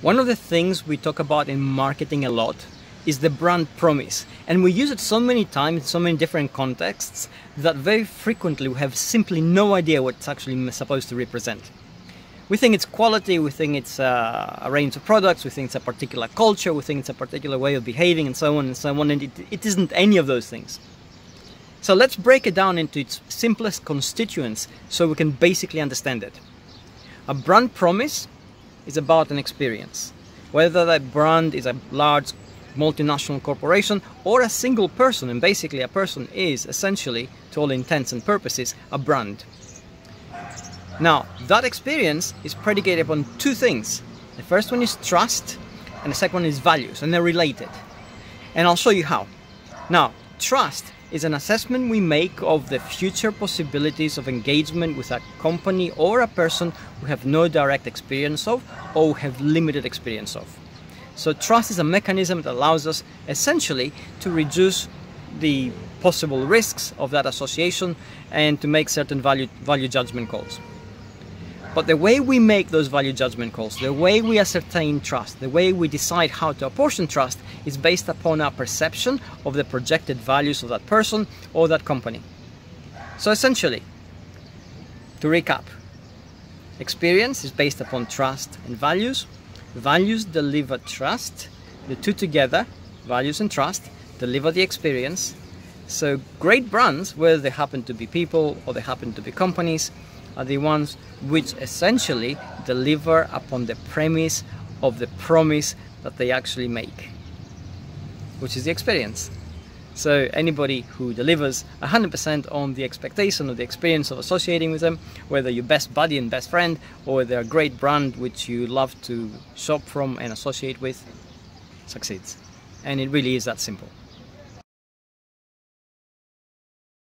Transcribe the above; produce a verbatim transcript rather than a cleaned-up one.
One of the things we talk about in marketing a lot is the brand promise, and we use it so many times in so many different contexts that very frequently we have simply no idea what it's actually supposed to represent. We think it's quality, we think it's uh, a range of products, we think it's a particular culture, we think it's a particular way of behaving, and so on and so on, and it, it isn't any of those things. So let's break it down into its simplest constituents so we can basically understand it. A brand promise is about an experience, whether that brand is a large multinational corporation or a single person, and basically a person is essentially, to all intents and purposes, a brand. Now, that experience is predicated upon two things. The first one is trust, and the second one is values, and they're related. And I'll show you how. Now, trust is an assessment we make of the future possibilities of engagement with a company or a person we have no direct experience of or have limited experience of. So trust is a mechanism that allows us essentially to reduce the possible risks of that association and to make certain value, value judgment calls. But the way we make those value judgment calls, the way we ascertain trust, the way we decide how to apportion trust is based upon our perception of the projected values of that person or that company. So essentially, to recap, experience is based upon trust and values. Values deliver trust. The two together, values and trust, deliver the experience. So great brands, whether they happen to be people or they happen to be companies, are the ones which essentially deliver upon the premise of the promise that they actually make, which is the experience. So anybody who delivers one hundred percent on the expectation of the experience of associating with them, whether your best buddy and best friend or their great brand which you love to shop from and associate with, succeeds. And it really is that simple.